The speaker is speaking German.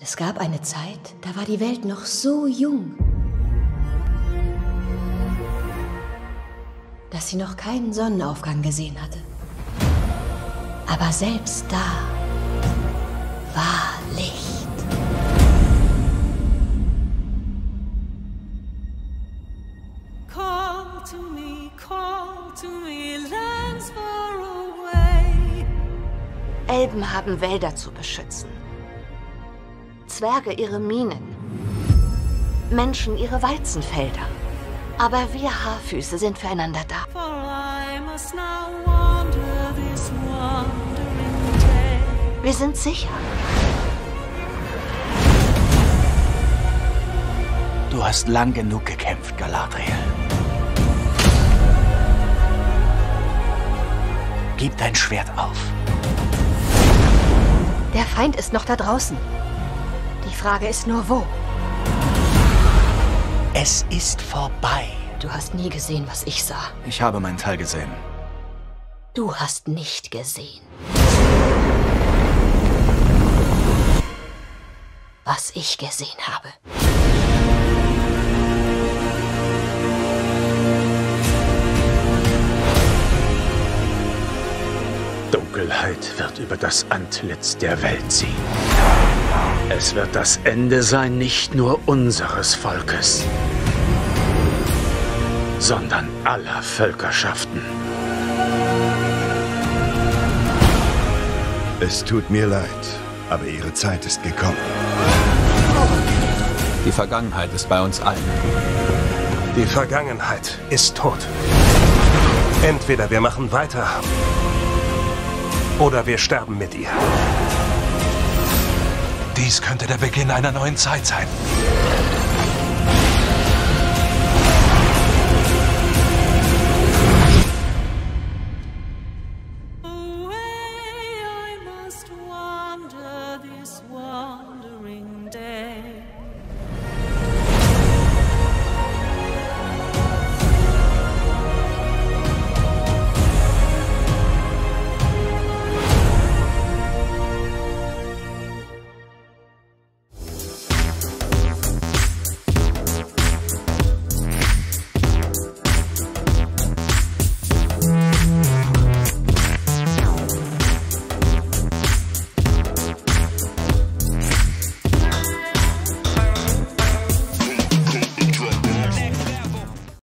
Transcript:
Es gab eine Zeit, da war die Welt noch so jung, dass sie noch keinen Sonnenaufgang gesehen hatte. Aber selbst da war Licht. Call to me, lands far away. Elben haben Wälder zu beschützen, Zwerge ihre Minen, Menschen ihre Weizenfelder. Aber wir Haarfüße sind füreinander da. Wir sind sicher. Du hast lang genug gekämpft, Galadriel. Gib dein Schwert auf. Der Feind ist noch da draußen. Die Frage ist nur, wo? Es ist vorbei. Du hast nie gesehen, was ich sah. Ich habe meinen Teil gesehen. Du hast nicht gesehen, was ich gesehen habe. Dunkelheit wird über das Antlitz der Welt ziehen. Es wird das Ende sein, nicht nur unseres Volkes, sondern aller Völkerschaften. Es tut mir leid, aber Ihre Zeit ist gekommen. Die Vergangenheit ist bei uns allen. Die Vergangenheit ist tot. Entweder wir machen weiter, oder wir sterben mit ihr. Dies könnte der Beginn einer neuen Zeit sein.